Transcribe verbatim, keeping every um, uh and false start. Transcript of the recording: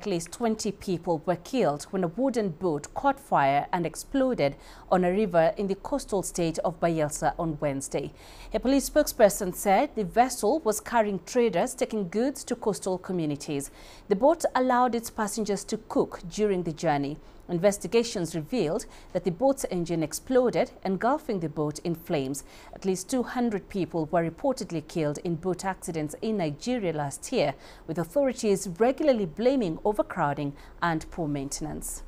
At least twenty people were killed when a wooden boat caught fire and exploded on a river in the coastal state of Bayelsa on Wednesday. A police spokesperson said the vessel was carrying traders taking goods to coastal communities. The boat allowed its passengers to cook during the journey. Investigations revealed that the boat's engine exploded, engulfing the boat in flames. At least two hundred people were reportedly killed in boat accidents in Nigeria last year, with authorities regularly blaming overcrowding and poor maintenance.